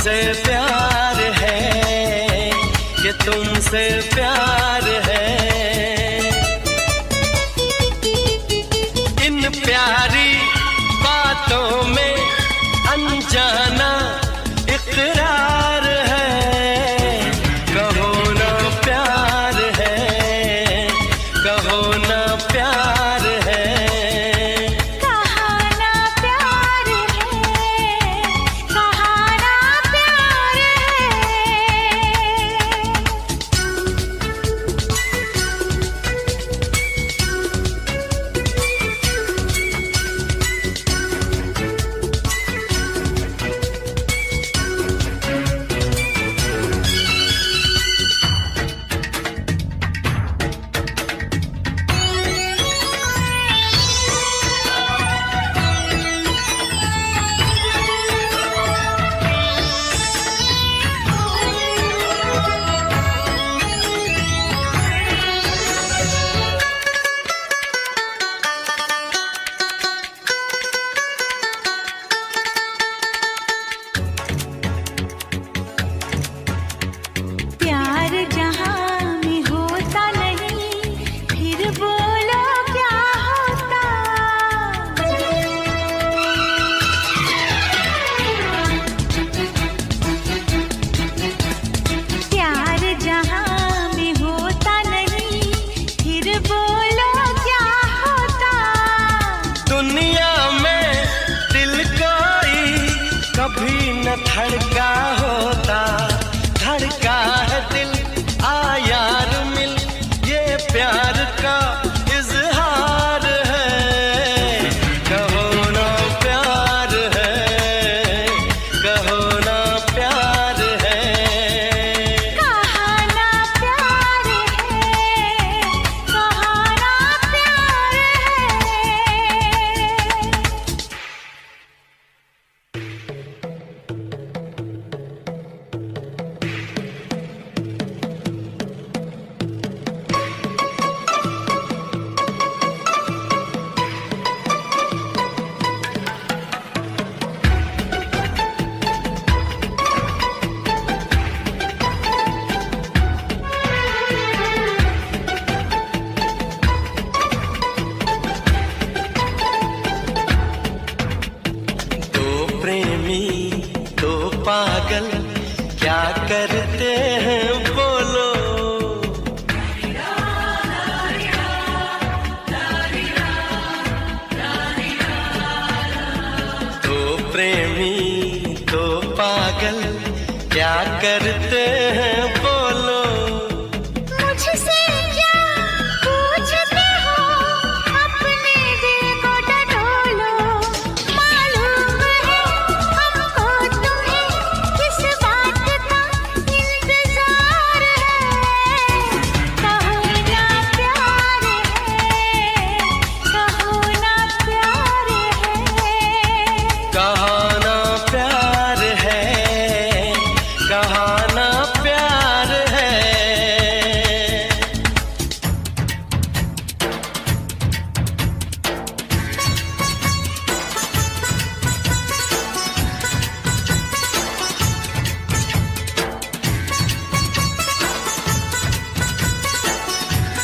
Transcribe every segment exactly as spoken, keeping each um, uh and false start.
तुमसे प्यार है, कि तुमसे प्यार है। इन प्यारी बातों में अनजाना इकरार है, कहो ना प्यार है, कहो ना प्यार है। धड़का होता धड़का है दिल, आया मिल, ये प्यार का इजहार है। कहो ना प्यार है, कहो ना प्यार है, कहा ना प्यार है, कहा ना प्यार है। पागल क्या करते हैं बोलो, तो प्रेमी तो पागल क्या करते हैं बोलो। मुझसे क्या पूछते हो, अपने दिल को टटोलो, मालूम है हमको तुम्हें किस बात का इंतजार है। कहो ना प्यार है, कहो ना प्यार है, कहा ना प्यार है, कहा ना प्यार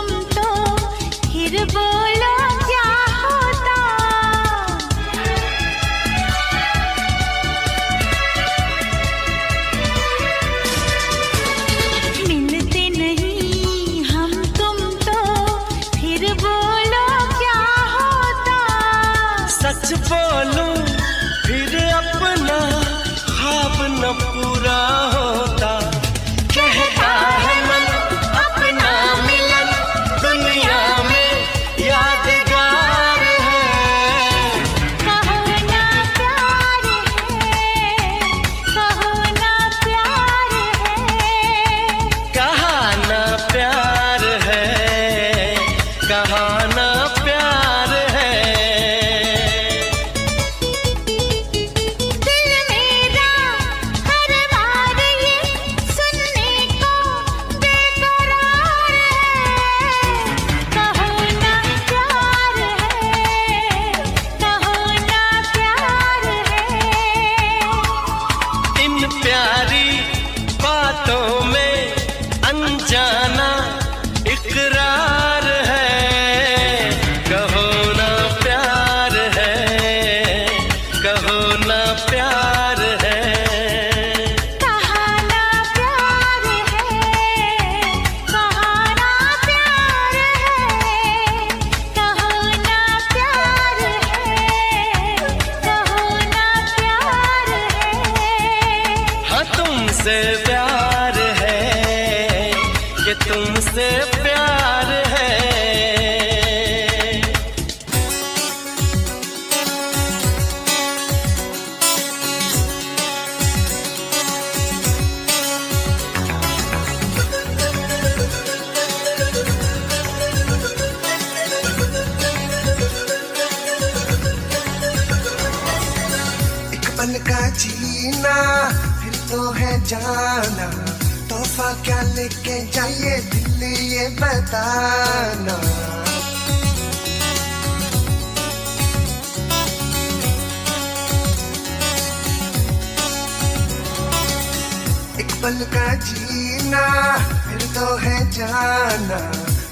है। बोलो क्या होता, मिलते नहीं हम तुम तो, फिर बोलो क्या होता। सच बोलूं फिर अपना ख्वाब न पूरा होता, कहता है मन अपना मिलन दुनिया में यादगार है। कहो ना प्यार है, कहो ना प्यार है, कहा ना प्यार है, कहा ना प्यार है। कि तुमसे प्यार है। एक पल का जीना फिर तो है जाना, तोहफा क्या लेके जाइए दिल ये बताना। एक पल का जीना फिर तो है जाना,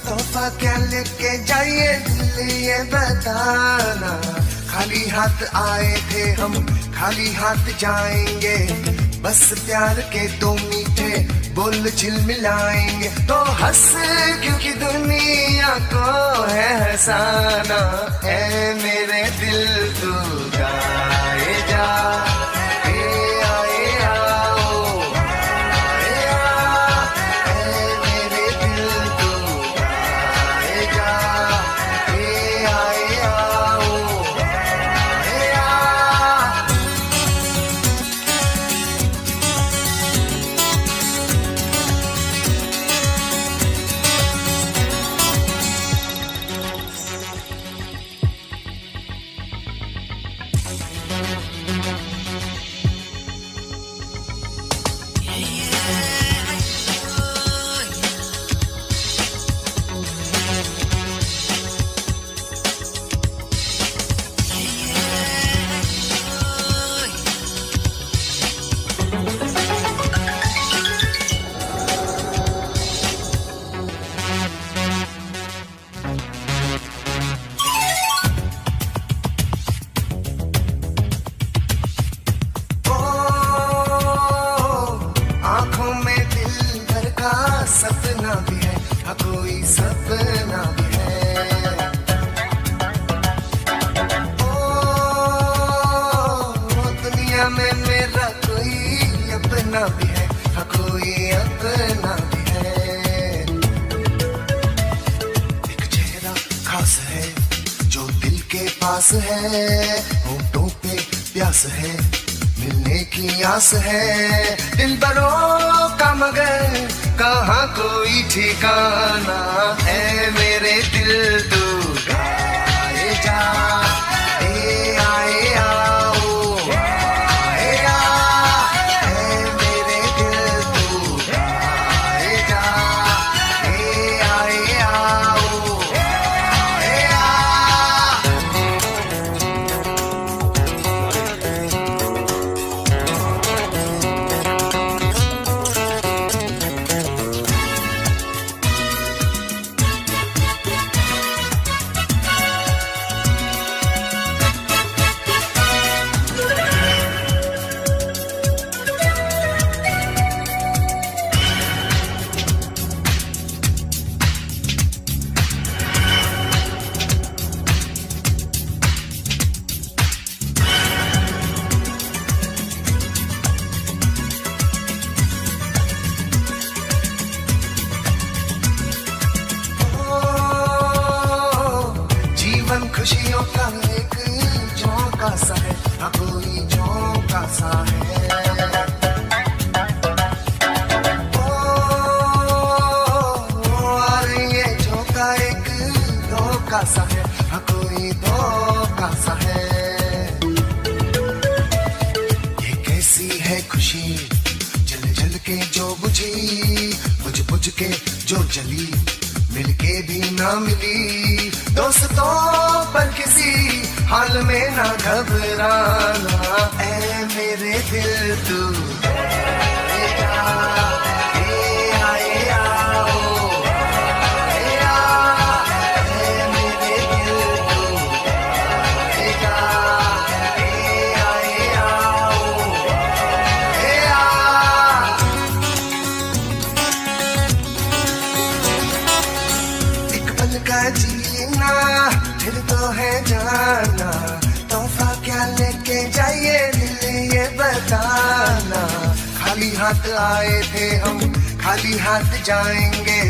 तोहफा क्या लेके जाइए दिल ये बताना। खाली हाथ आए थे हम खाली हाथ जाएंगे, बस प्यार के दो मीठे बोल झिलमिलाएंगे। तो हंस क्योंकि दुनिया को है हंसाना, है मेरे दिल तू गाए जा। सपना भी है हाँ कोई सपना भी है। ओ दुनिया में मेरा कोई अपना भी है हाँ कोई अपना भी है। एक चेहरा खास है जो दिल के पास है, होंठों पे प्यास है मिलने की आस है। दिल बरों का मगर कहाँ कोई ठिकाना, है मेरे दिल तू गाए जा। खुशियों का एक झोंका सा है हाँ कोई झोंका सा है। ओ और ये झोंका एक धोखा सा है हाँ कोई धोखा सा है। ये कैसी है खुशी जल जल के जो बुझी, बुझ बुझ के जो जली, मिलके भी ना मिली। दोस्तों पर किसी हाल में ना घबराना, ऐ मेरे दिल तू गाए जा। जीना फिर तो है जाना, तोहफा क्या लेके जाइए दिल ये बताना। खाली हाथ आए थे हम खाली हाथ जाएंगे,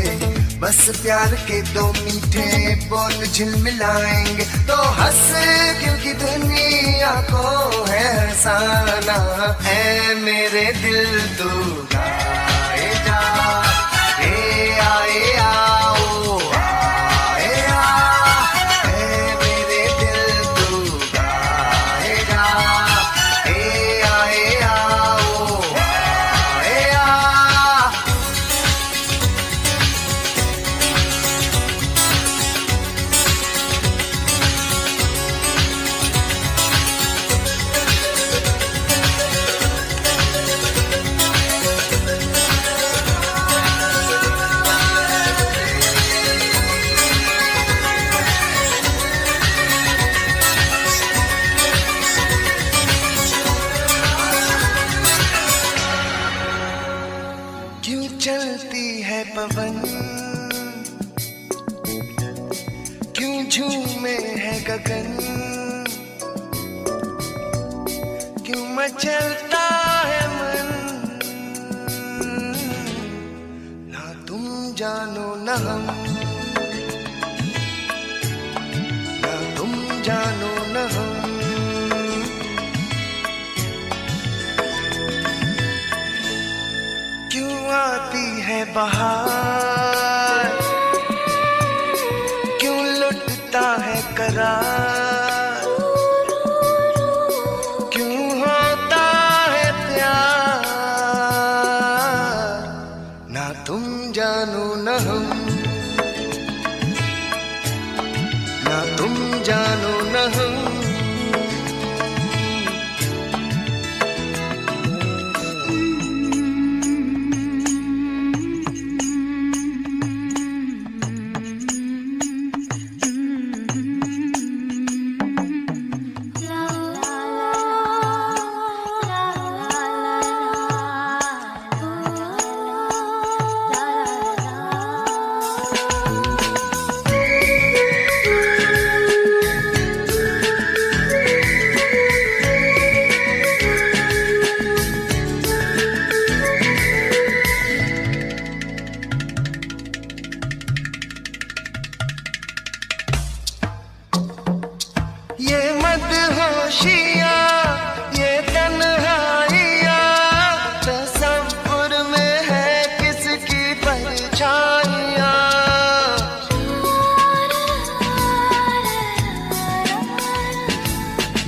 बस प्यार के दो मीठे बोल झिलमिलाएंगे। तो हंस क्योंकि दुनिया को है हंसाना है मेरे दिल तू गाए जा रे आए आओ आए आ है मेरे दिल तू गाए जा रे आए आओ आए आ। क्यों चलती है पवन, क्यों झूमे है गगन, क्यों मचलता है मन। ना तुम जानो ना हम, ना तुम जानो ना हम। आती है बहार, क्यों लुटता है करार, क्यों होता है प्यार। ना तुम जानो ना हम, ना तुम जानो ना हम। ये मत होशिया ये तन्हाइया तसव्वुर में है किसकी परछाइया।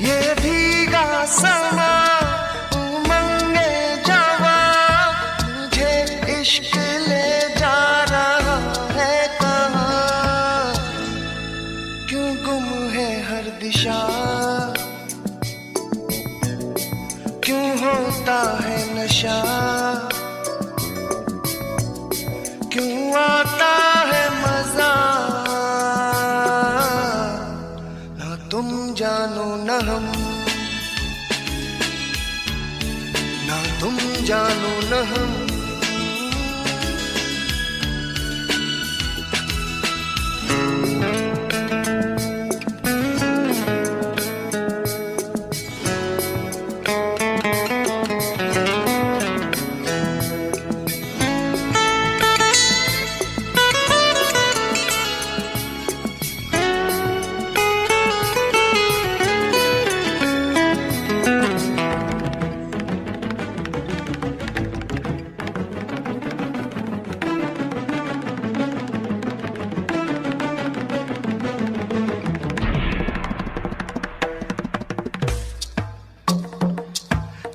ये भीगा समा उमंगे जवा तुझे इश्क ले जा रहा है कहाँ। क्यों गुम है हर दिशा, क्यों होता है नशा, क्यों आता है मजा। ना तुम जानो ना हम, ना तुम जानो ना हम।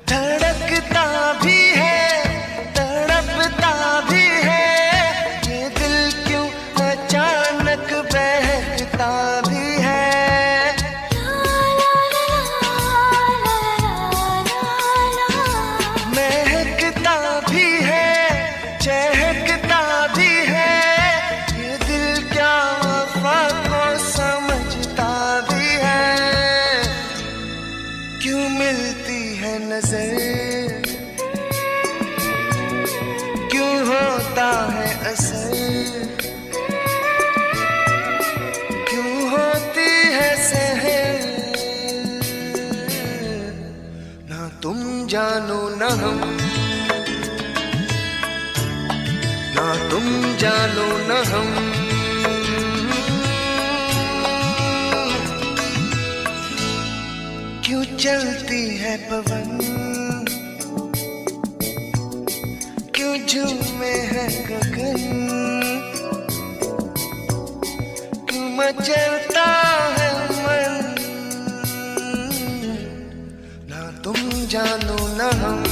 धड़कता भी है तड़पता भी है ये दिल, क्यों अचानक बहकता भी है। महकता भी है चहकता भी है ये दिल, क्या वफा को समझता भी है। क्यों मिलती है नजर, क्यों होता है असर, क्यों होती है सहर। ना तुम जानो ना हम, ना तुम जानो ना हम, क्यों चलती है पवन, क्यों झूमे है गगन, क्यों मचलता है मन, ना तुम जानो ना हम।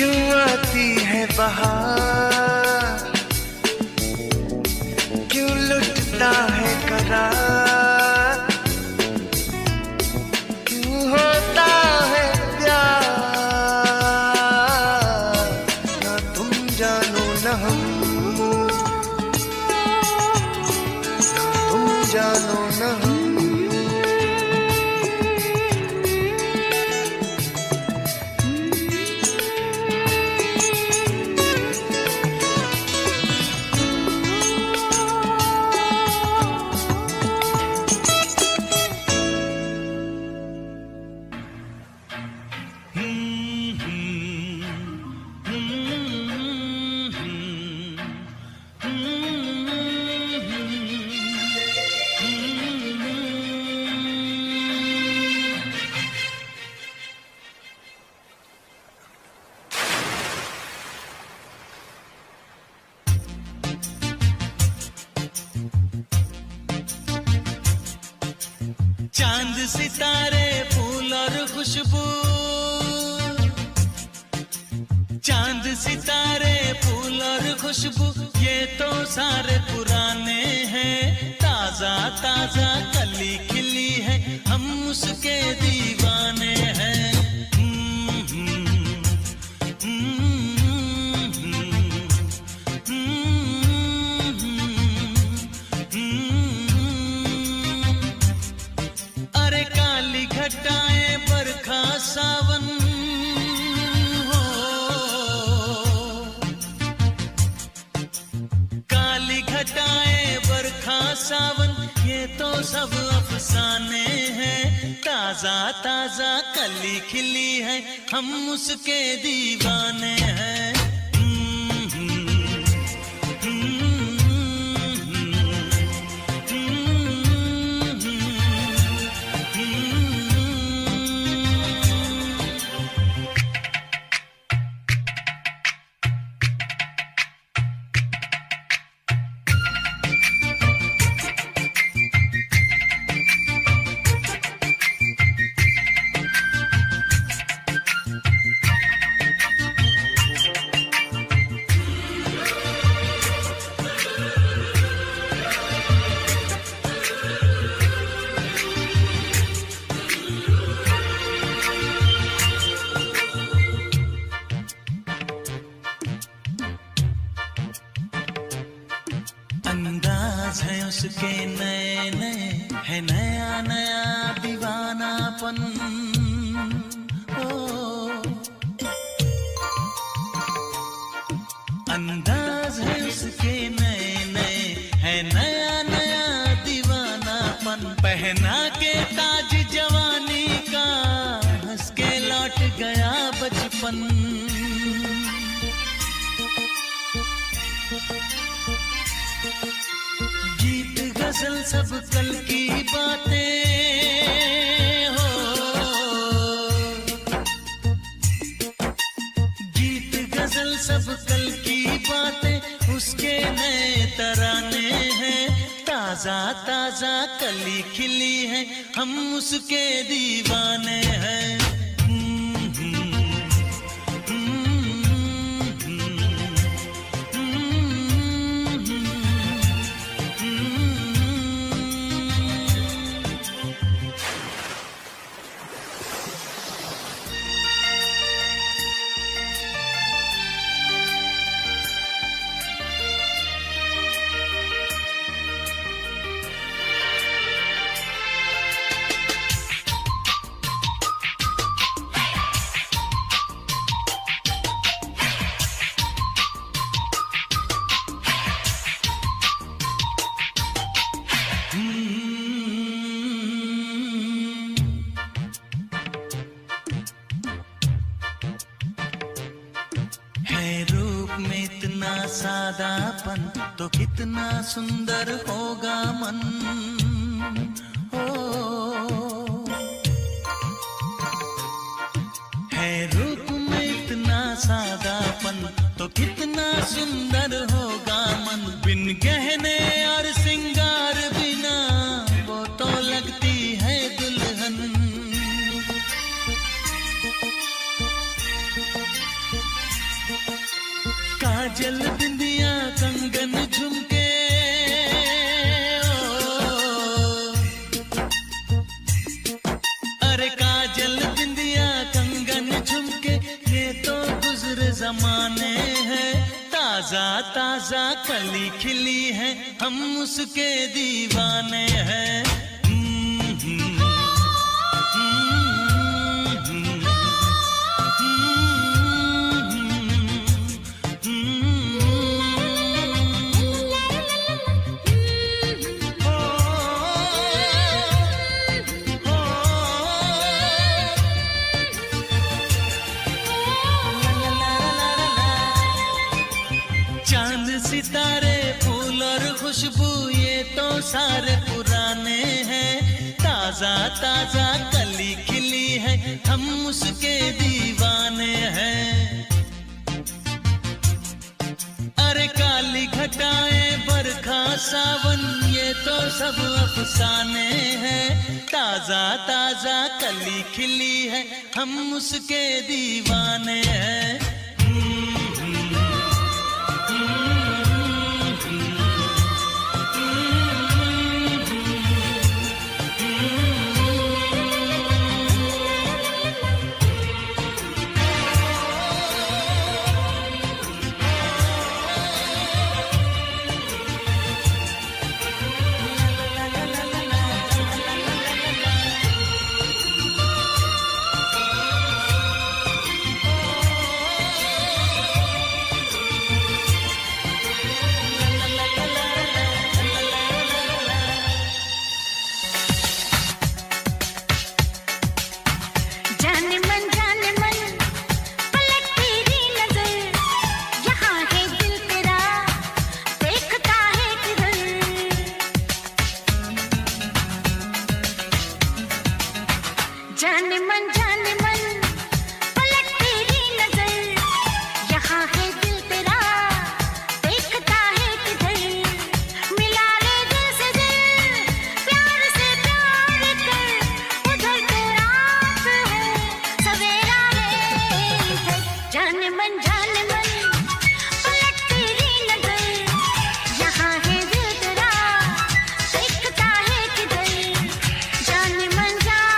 क्यों आती है बहार, क्यों लुटता है करार, क्यों होता है प्यार, ना तुम जानो ना हम, ना तुम जानो ना हम। चांद सितारे फूल और खुशबू, चांद सितारे फूल और खुशबू, ये तो सारे पुराने हैं। ताजा ताजा कली खिली है, हम उसके दीवाने हैं। सावन हो काली घटाए बरखा सावन, ये तो सब अफसाने हैं। ताजा ताजा कली खिली है, हम उसके दीवाने हैं। अंदाज है उसके नए नए, है नया नया दीवानापन। ओ अंदाज है उसके नए नए, है नया नया दीवानापन। पहना के ताज जवानी का, हंस के लौट गया बचपन। गीत गजल सब कल की बातें हो, गीत गजल सब कल की बातें, उसके नए तराने हैं। ताजा ताजा कली खिली है, हम उसके दीवाने हैं। सादापन तो कितना सुंदर होगा मन। ओ है रूप में इतना सादापन तो कितना सुंदर होगा मन। बिन गहने और सिंगार बिना वो तो लगती है दुल्हन। काजल बिंदिया कंगन झुमके अरे काजल बिंदिया कंगन झुमके ये तो गुजरे जमाने हैं। ताजा ताजा कली खिली है हम उसके दीवाने हैं। सितारे फूल और खुशबू ये तो सारे पुराने हैं। ताजा ताजा कली खिली है हम उसके दीवाने हैं। अरे काली घटाएं बरखा सावन ये तो सब अफसाने हैं। ताजा ताजा कली खिली है हम उसके दीवाने हैं। जानेमन जानेमन पलट तेरी नजर यहाँ है दिल तेरा देखता है किधर। मिला ले दिल से दिल प्यार से प्यार कर उधर तो रात है सवेरा है इधर। जानेमन जानेमन पलट तेरी नजर यहाँ है दिल तेरा देखता है किधर। जानेमन जान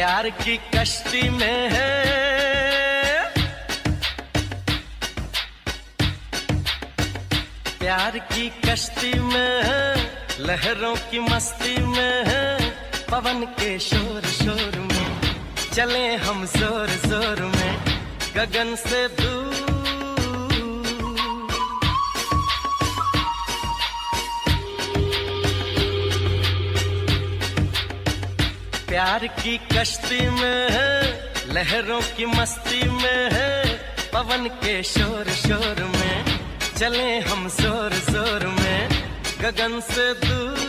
प्यार की कश्ती में है, प्यार की कश्ती में है, लहरों की मस्ती में है, पवन के शोर शोर में चले हम जोर जोर में, गगन से दूर प्यार की कश्ती में है, लहरों की मस्ती में है, पवन के शोर शोर में चले हम जोर जोर में, गगन से दूर।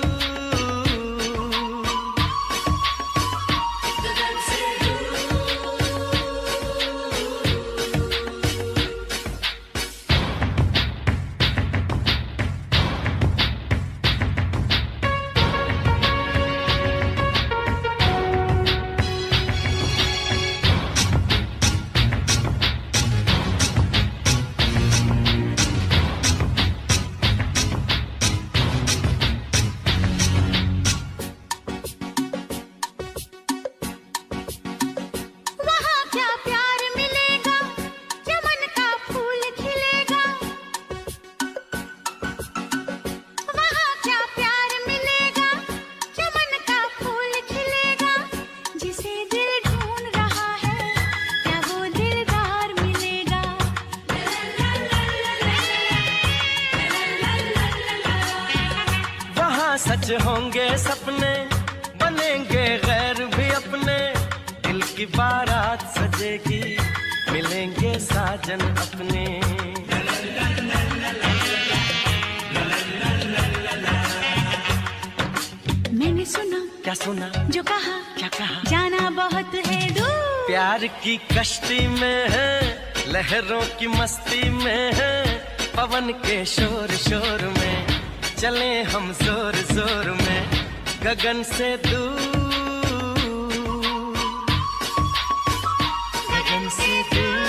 सच होंगे सपने, बनेंगे गैर भी अपने, दिल की बारात सजेगी, मिलेंगे साजन अपने। मैंने सुना, क्या सुना, जो कहा, क्या कहा, जाना बहुत है दूर। प्यार की कश्ती में है, लहरों की मस्ती में है, पवन के शोर शोर में चले हम जोर जोर में, गगन से दूर। गगन से दूर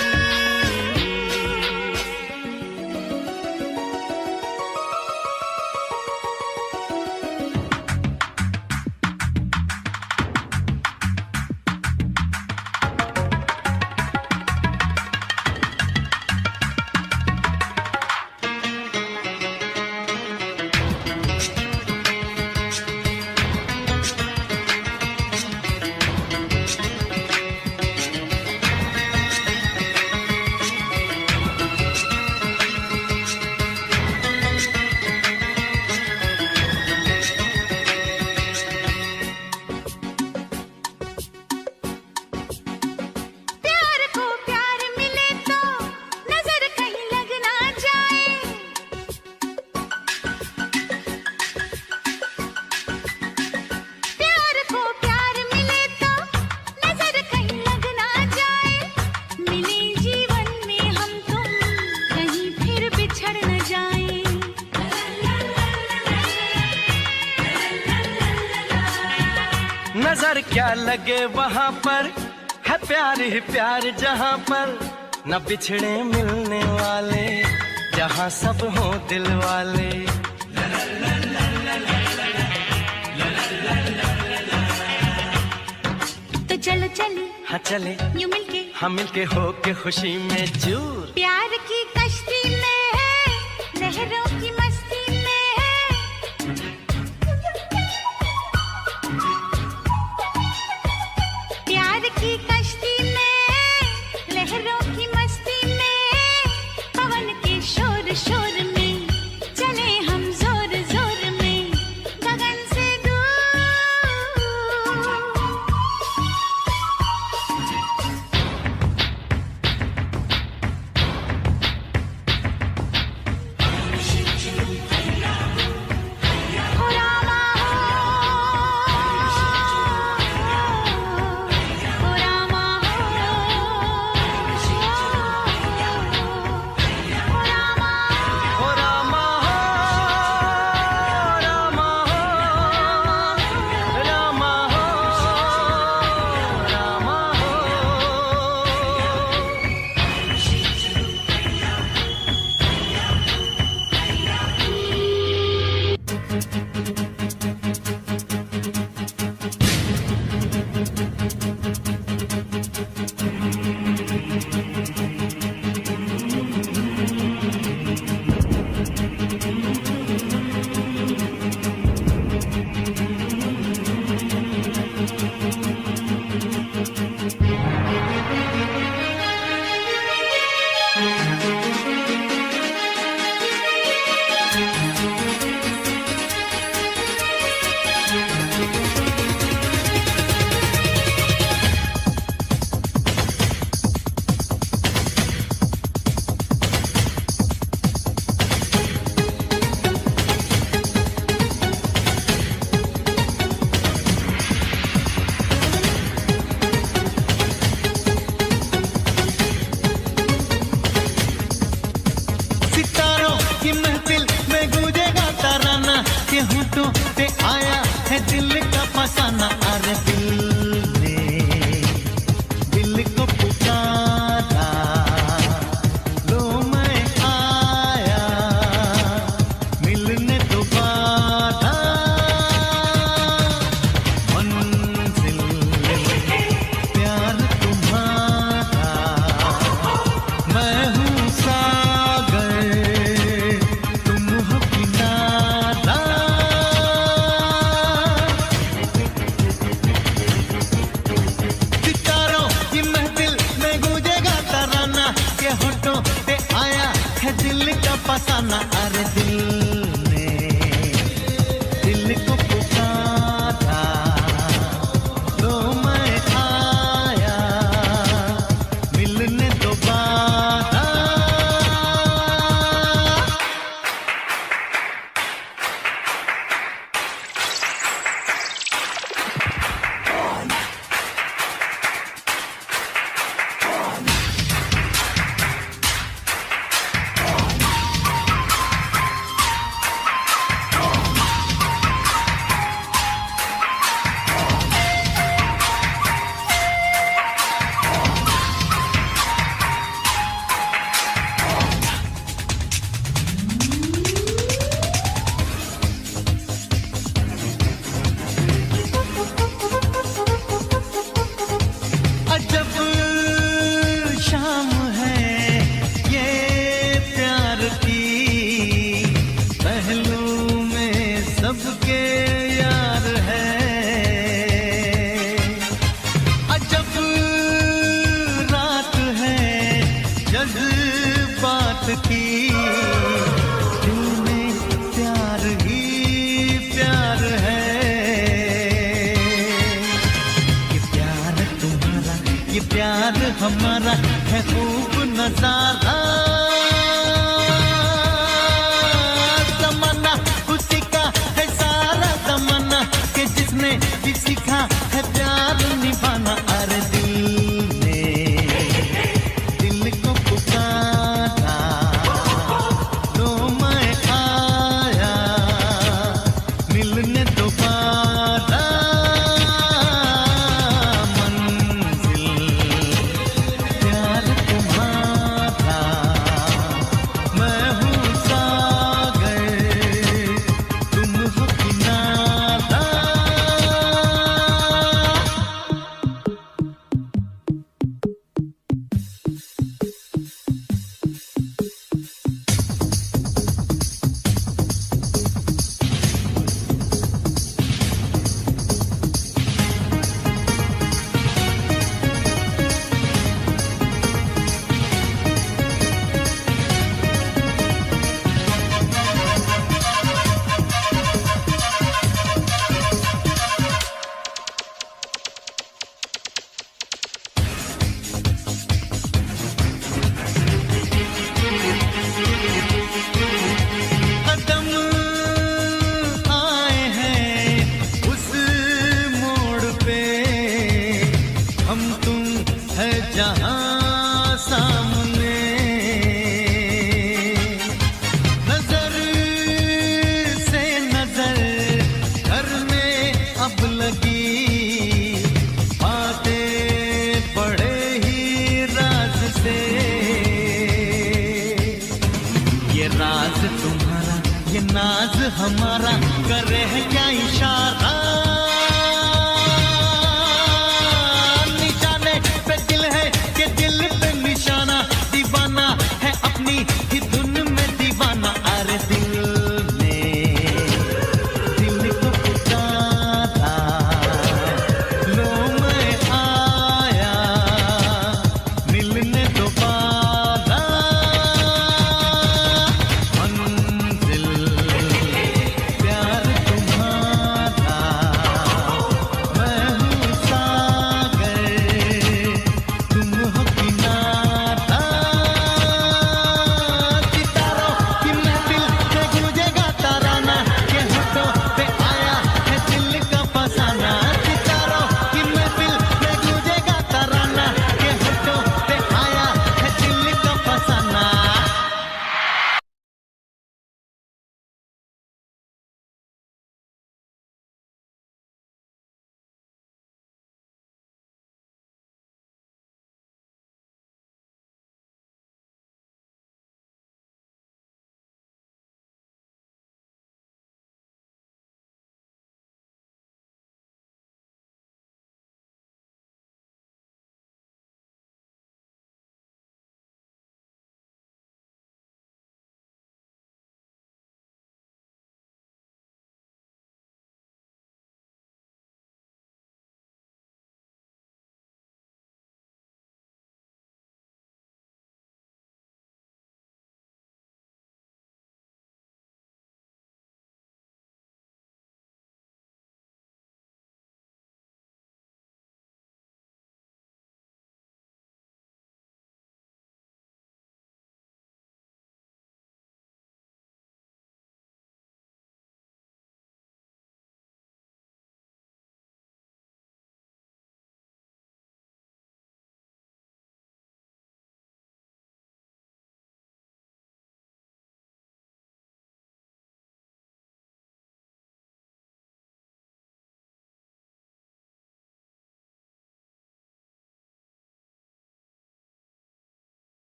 नजर क्या लगे वहाँ पर, है प्यार ही प्यार जहाँ पर, न बिछड़े मिलने वाले, जहाँ सब हो दिल वाले। तो चलो चले, हाँ चले, यूं मिलके, हाँ मिलके हो के खुशी में चूर। प्यार की कश्ती में है, लहरों की मस्ती में है, की कश्ती में, लहरों की मस्ती में, पवन के शोर शोर में चले हम जोर जोर में, गगन से दूर। हो रामा ओ की महफिल में गूंजेगा तराना के होठों पे आया है दिल का फसाना। अरे दिल ने दिल को पुकारा लो मैं आया मिलने दोबारा। मंजिल प्यार तुम्हारा मैं हूँ दिल का फसाना। अरे दिल ने दिल को पुकारा लो मैं आया मिलने दोबारा। सबके यार है अजब रात है जज्बात की। दिल में प्यार ही प्यार है ये प्यार तुम्हारा ये प्यार हमारा है खूब नजारा। सीखा है प्यार निभाना। अरे दिल ने दिल को पुकारा लो मैं आया मिलने दोबारा। मंजिल प्यार तुम्हारा मैं हूँ सागर तुम हो किनारा। जहाँ सामने नजर से नजर घर में अब लगी बातें बड़े ही राज से। ये राज तुम्हारा ये नाज हमारा करे है क्या इशारा।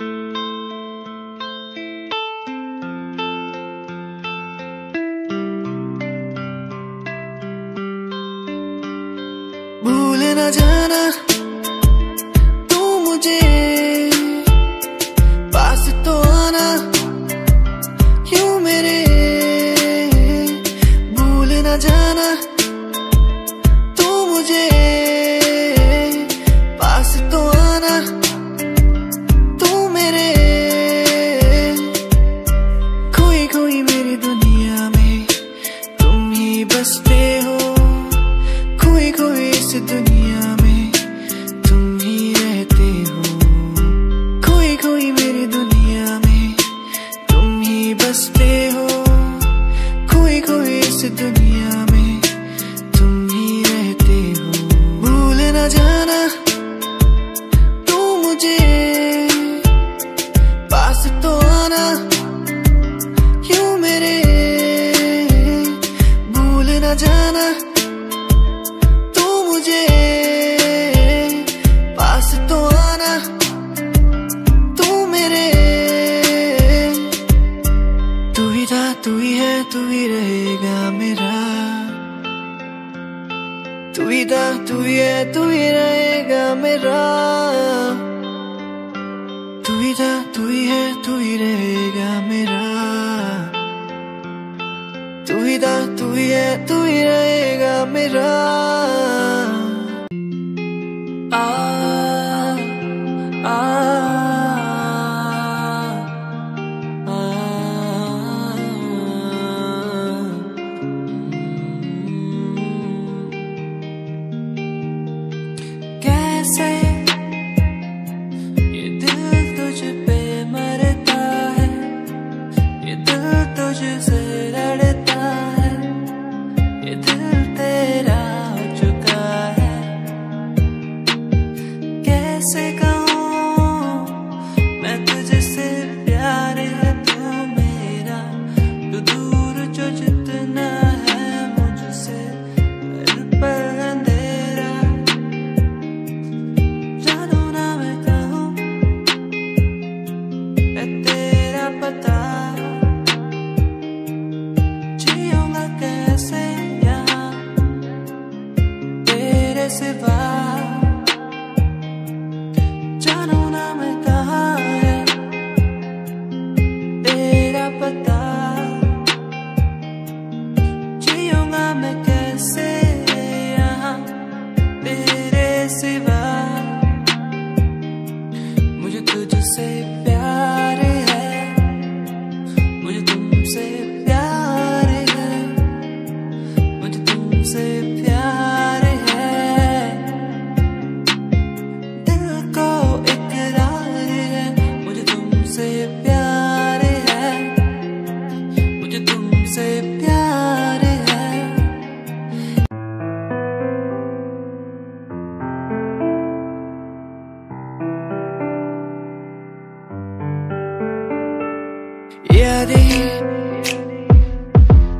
भूल ना जाना तू मुझे, पास तो आना क्यों मेरे। भूल ना जाना तू मुझे, पास तो आना तू मेरे। खोई खोई मेरी दुनिया में तुम ही बसते हो, खोई खोई इस दुनिया में तुम ही रहते हो। खोई खोई मेरी दुनिया में तुम ही बसते हो, खोई खोई इस दुनिया में तुम ही रहते हो। भूल ना जाना तू मुझे, पास तो आना क्यों मेरे। भूल ना जाना पास तो आना तू मेरे। तू ही था, तू ही है, तू ही रहेगा मेरा। तू ही था, तू ही है, तू ही रहेगा मेरा। तू ही था, तू ही है, तू ही रहेगा मेरा। तू ही था, तू ही है, तू ही रहेगा मेरा। कैसे ये दिल तुझ पे मरता है, ये दिल तुझसे लड़ता है, ये दिल तेरा हो चुका है। कैसे कहूँ मैं तुझसे प्यार है तू मेरा, तू दूर जो जितना है मुझसे पर सिवा जानो ना मैं कहाँ है तेरा पता। जियूंगा मैं कैसे यहाँ तेरे सिवा। मुझे तुझसे प्यार है, मुझे तुमसे प्यार है, मुझे तुमसे प्यार है।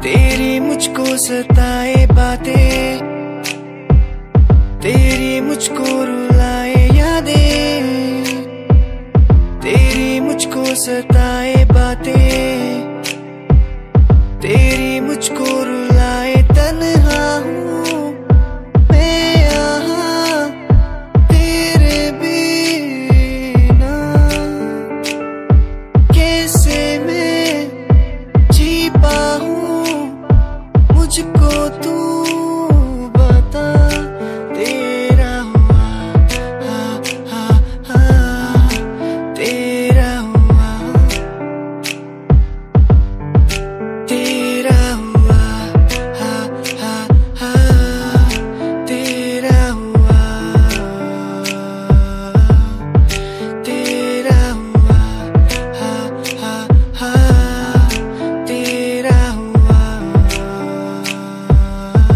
तेरी मुझको सताए बातें, तेरी मुझको रुलाए यादें, तेरी मुझको सताए बातें, तेरी मुझको रुलाए। तन्हा हूँ मैं यहाँ तेरे बिना, कैसे मुझको तू बता। तेरा हुआ हा हा हा, तेरा हुआ, तेरा हुआ हा हा हा, तेरा हुआ, तेरा हुआ हा हा हा, तेरा हुआ। Oh,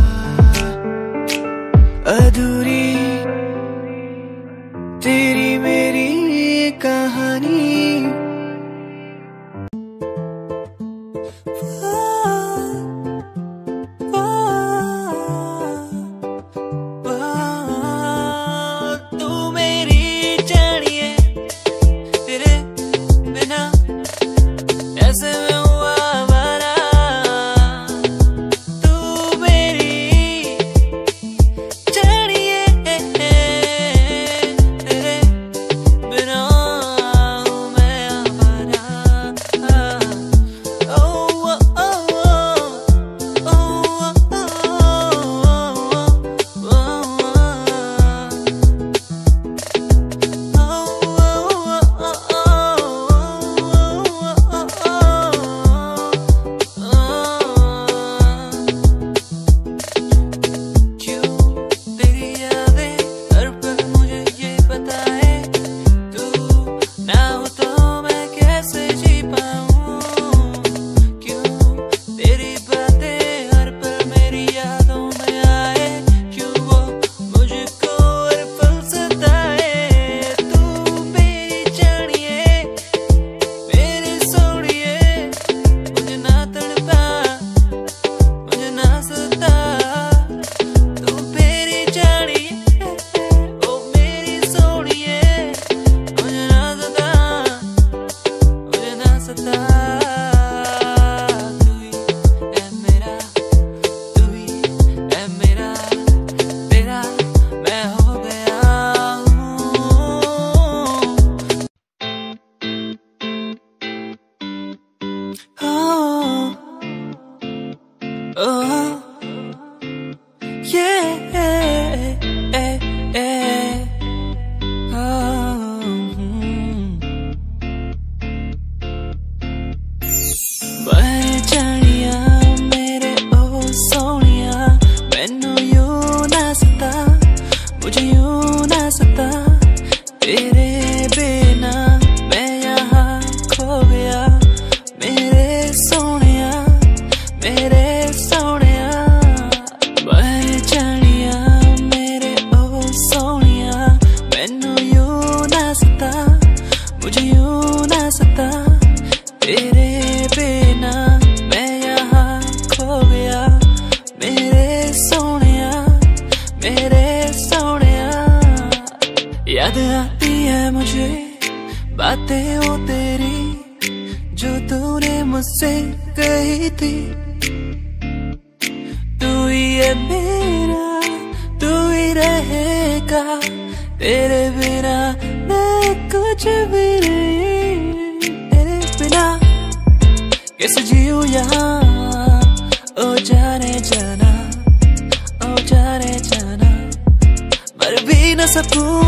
बातें वो तेरी जो तूने मुझसे कही थी। तू ही है मेरा, तू ही रहेगा, तेरे बिना मैं कुछ भी नहीं। तेरे बिना कैसे जीऊँ यहाँ, ओ जाने जाना, ओ जाने जाना, मर भी न सकूं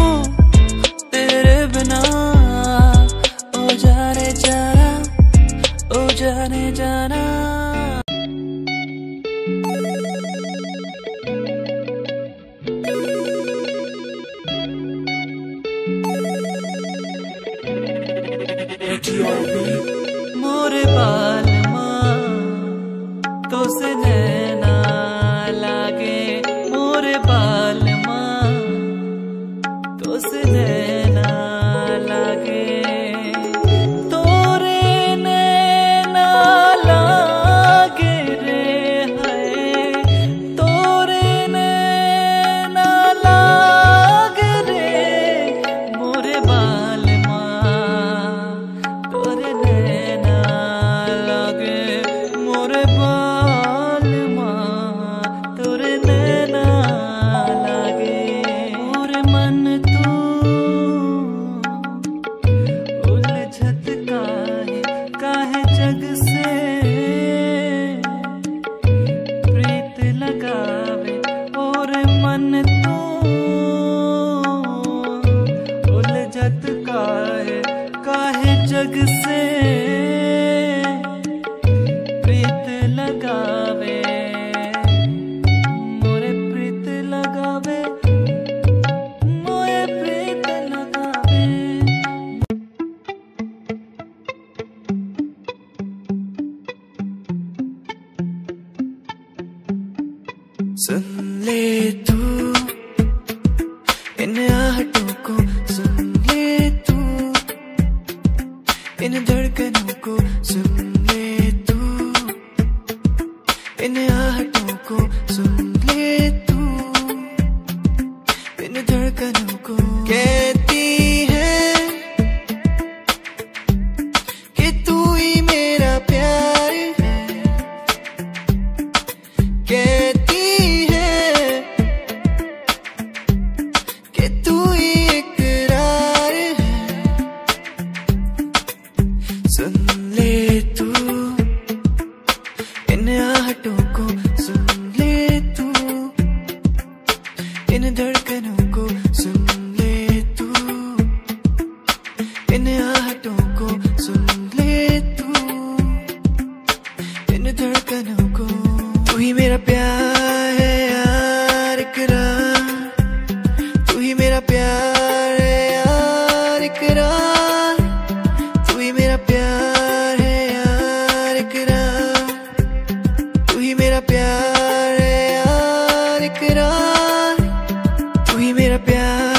तेरे बिना। ओ जाने जाना, ओ जाने जाना। मोरे बाल तो से नैना लागे, मोरे बाल माँ तो से नैना लागे, तोरे नैना लागे रे है, तोरे नैना लागे रे, मोरे बाल माँ तोरे नैना लागे, मोरे बाल जग से प्रीत लगावे, मोरे प्रीत लगावे, मोरे प्रीत लगावे। सुन ले तू इन आहटों को, सुन ले तू इन धड़कनों को, सुन ले तू इन आहटों को, सुन ले तू इन धड़कनों को। कहती है कि तू ही मेरा प्यार है, कहती है कि तू ही इकरार है। सुन ले तू इन आहटों को, सुन ले तू इन धड़कनों को, सुन ले तू इन आहटों को, सुन ले तू इन धड़कनों को। तू ही मेरा प्यार है यार इकरार, तू ही मेरा प्यार है यार इकरार, प्यार है यार इकरार, तू ही मेरा प्यार।